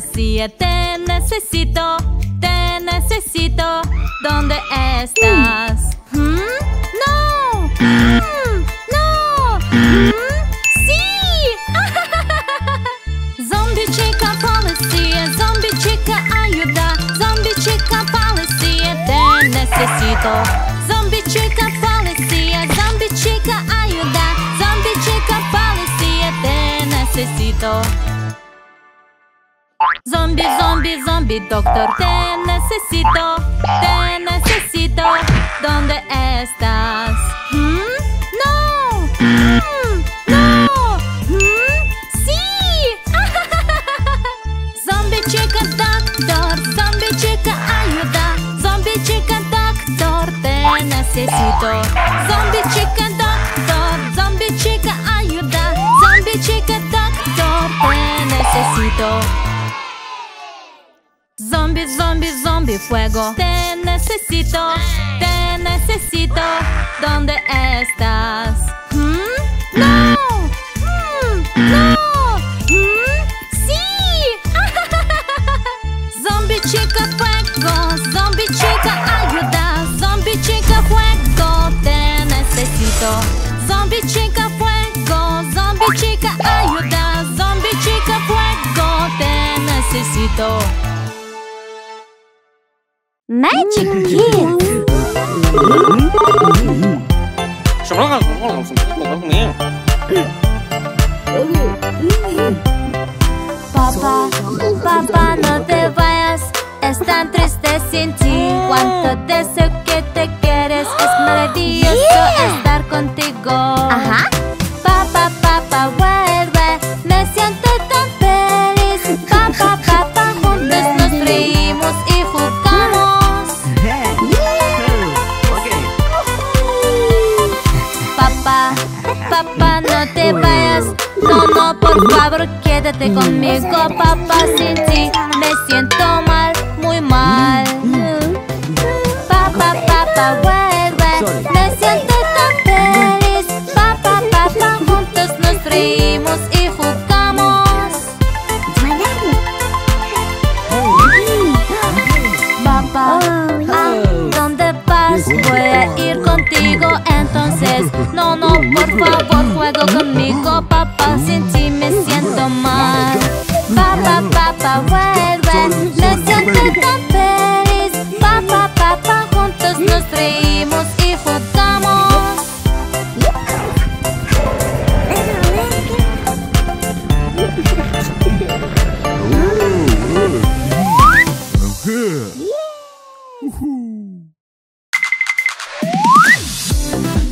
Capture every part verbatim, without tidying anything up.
decía, te necesito, te necesito. ¿Dónde estás? Mm. ¿Mm? ¡No! Mm. ¡No! Mm. ¡Sí! Zombie chica policía, zombie chica ayuda, zombie chica policía, te necesito. Zombie chica policía, zombie chica ayuda, zombie chica policía, te necesito. Zombie, zombie, zombie, doctor, te necesito, te necesito. ¿Dónde estás? ¿Mm? ¡No! ¿Mm? ¡No! ¿Mm? ¡Sí! Zombie chica, doctor, zombie chica, ayuda, zombie chica, doctor, te necesito. Zombie chica, doctor, zombie chica, ayuda, zombie chica, doctor, te necesito. Zombie, zombie, zombie, fuego. Te necesito, te necesito. ¿Dónde estás? ¿Mm? ¡No! ¿Mm? ¡No! ¿Mm? ¡Sí! Zombie chica, fuego. Zombie chica, ayuda. Zombie chica, fuego. Te necesito. Zombie chica, fuego. Zombie chica, ayuda. Zombie chica, fuego. Te necesito. Magic Kids. Papá, papá, no te vayas. Es tan triste sin ti. Cuánto deseo que te quieres. Es maravilloso yeah. estar contigo. Ajá. Papá, papá, vuelve. Me siento tan feliz. Papá, papá, juntos nos reímos y jugamos. Papá, no te vayas. No, no, por favor, quédate conmigo. Papá, sin ti me siento mal, muy mal. Papá, papá, vuelve. Me siento tan feliz. Papá, papá, juntos nos reímos y jugamos. Papá, ¿a dónde vas? Voy a ir contigo entonces. No, no, por favor, juego conmigo. Papá, sin ti me siento mal. Papá, papá, vuelve. Me siento tan feliz. Papá, papá, juntos nos reímos y jugamos.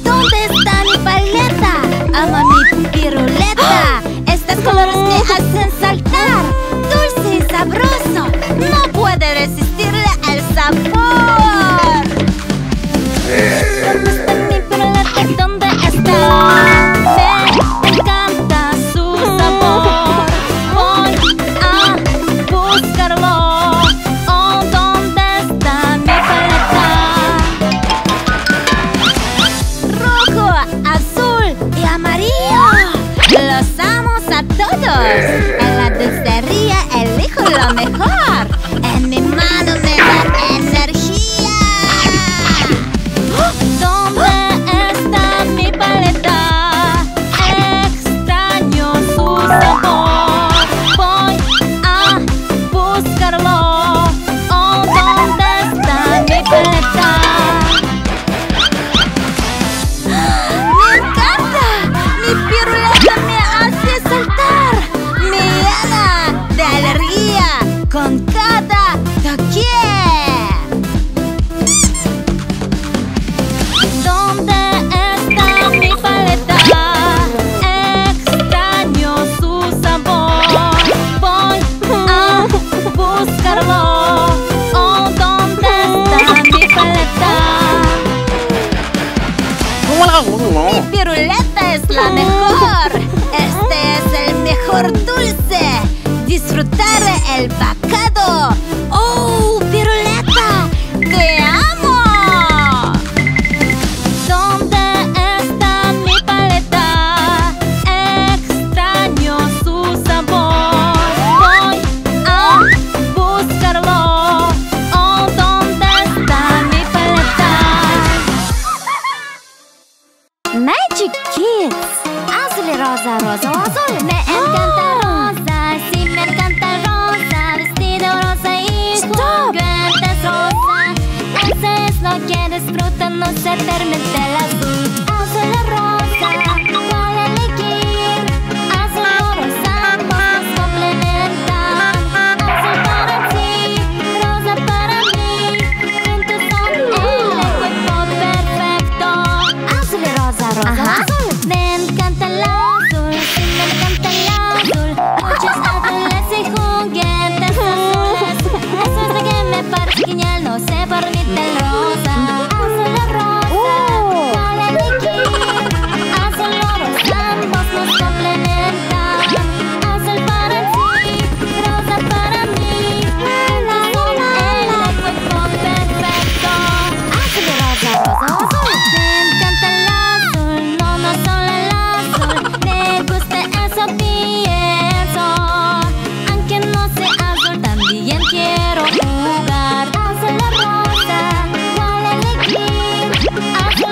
¿Dónde está mi paleta? Ama mi piruleta. Estos colores me hacen saltar. Dulce y sabroso. No puede resistirle al sabor. ¿Dónde está mi piruleta? ¿Dónde está? Me encanta su sabor. Voy a buscarlo. En la dulcería elijo lo mejor. En mi mano me da energía. ¿Dónde está mi paleta? Extraño su sabor. Voy a buscarlo. Oh, ¿dónde está mi paleta? ¡Me encanta! Mi piruleta me hace saltar. De alegría con cada toque. ¿Dónde está mi paleta? Extraño su sabor. Voy a buscarlo. Oh, ¿dónde está mi paleta? Mi piruleta es la mejor. Este es el mejor dulce. Disfrutar el bacado. ¡Oh, piruleta! ¡Te amo! ¿Dónde está mi paleta? Extraño su sabor. Voy a Magic Kids. Hazle rosa, rosa, azul. Me encanta rosa, sí me encanta rosa. Vestido rosa y juguetes rosa. Eso es lo que disfruta, no se permite el azul. Hazle rosa, cuál elegir. Hazle rosa, más complementar. Azul para ti, rosa para mí. Juntos son el equipo perfecto. Hazle rosa, rosa, ajá, azul. Me encanta el azul, sí me encanta el azul. Muchos azules y juguetes azules. Eso es lo que me parece genial, no se permite el rosa. Azul de rosa, solo elegir. Azul o rosa, ambos nos complementan. Azul para ti, rosa para mí. Juntos son el equipo perfecto. Azul de rosa, rosa, azul. Me encanta el azul, no, no solo el azul. Me gusta eso, pienso. Aunque no sea azul, también quiero jugar. Azul o rosa, cuál elegir.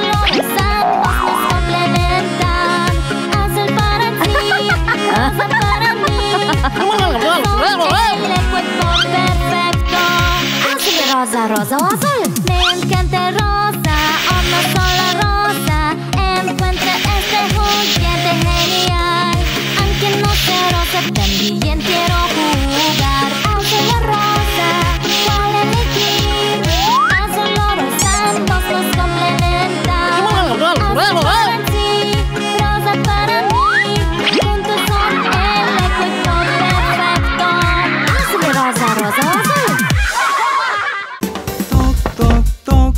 Azul o rosa, ambos nos complementan. Azul para ti, rosa para mí. Juntos son el equipo perfecto. Azul o rosa, rosa o azul. Me encanta rosa, o no solo rosa. Encuentra este juguete genial. Aunque no sea rosa, también quiero jugar. Azul o rosa, cuál elegir. Azul o rosa, ambos nos complementan. Azul para ti, rosa para mí. Juntos son el equipo perfecto. Azul o rosa, rosa o azul. Toc, toc, toc,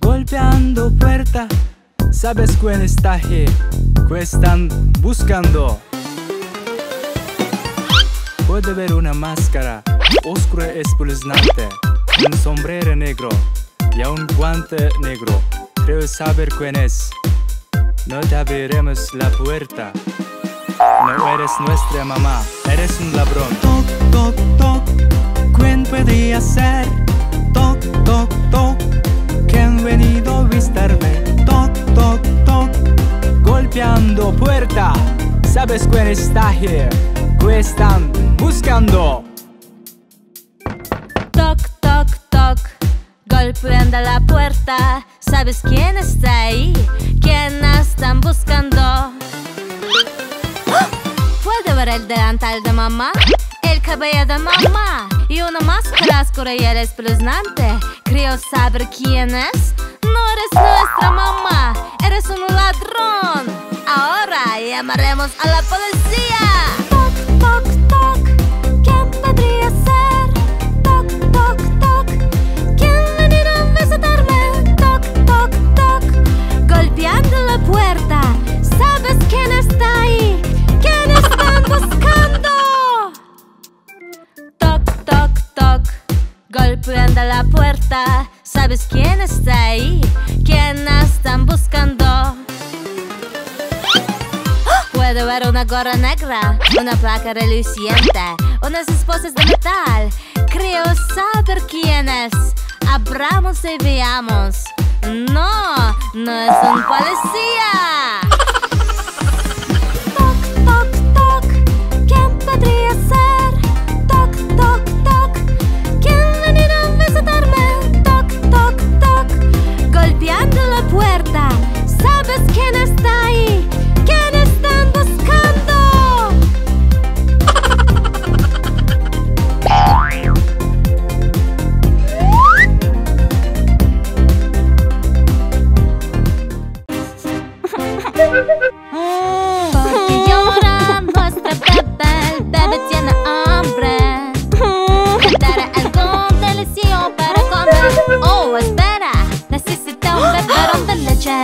golpeando puerta. Sabes cuál estaje, están buscando. Puede ver una máscara oscura espeluznante, un sombrero negro y un guante negro. Creo saber quién es. No te abriremos la puerta. No eres nuestra mamá, eres un ladrón. Toc, toc, toc, ¿quién podría ser? Toc, toc, toc, ¿quién ha venido a visitarme? Toc, toc, toc, golpeando puerta. ¿Sabes quién está here? ¿Qué están buscando? Toc, toc, toc, golpeando la puerta. ¿Sabes quién está ahí? ¿Quién están buscando? ¡Ah! ¿Puede ver el delantal de mamá? El cabello de mamá y una máscara oscura y espeluznante. Creo saber quién es. No eres nuestra mamá, eres un ladrón. Ahora llamaremos a la policía. Toc, toc, toc, ¿quién podría ser? Toc, toc, toc, ¿quién ha venido a visitarme? Toc, toc, toc, golpeando la puerta. ¿Sabes quién está ahí? ¿Quién están buscando? Toc, toc, toc, golpeando la puerta. ¿Sabes quién está ahí? ¿Quién están buscando? Puedo ver una gorra negra, una placa reluciente, unas esposas de metal. Creo saber quién es. Abramos y veamos. No, no es un policía. Toc, toc, toc, ¿quién podría ser? Toc, toc, toc, ¿quién ha venido a visitarme? Toc, toc, toc, golpeando la puerta. ¿Sabes quién está ahí? ¿Quién están buscando? Porque llora nuestra bebé, el bebé tiene hambre. Te daré algo delicioso para comer. Oh, espera, necesito un beberón de leche.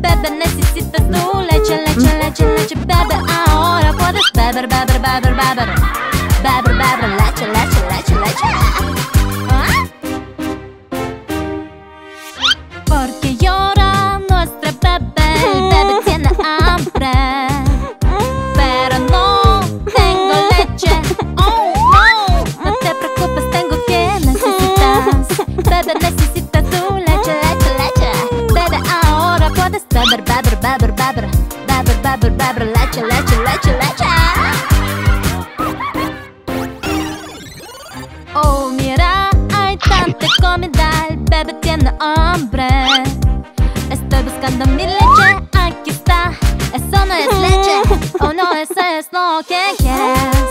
Bebé, necesitas tu leche, leche, leche, leche. Bebe, ahora puedes beber, beber, beber, beber. Beber, beber, leche, leche, leche, leche. ¿Ah? Porque llora nuestra bebé, el bebé tiene hambre. Pero no tengo leche. Oh, no, no te preocupes, tengo que necesitas. Bebé, necesitas tu leche, leche, leche. Bebe, ahora puedes beber, beber. tomando mi leche. Aquí está, eso no es leche. Oh no, eso es lo que quieres.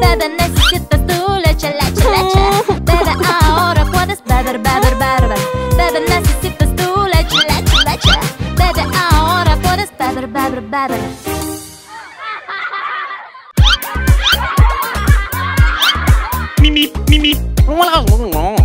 Bebé, necesitas tu leche, leche, leche. Bebé, ahora puedes beber, beber, beber. Bebé, necesitas tu leche, leche, leche. Bebé, ahora puedes beber, beber, beber. Mimi, mimi, no.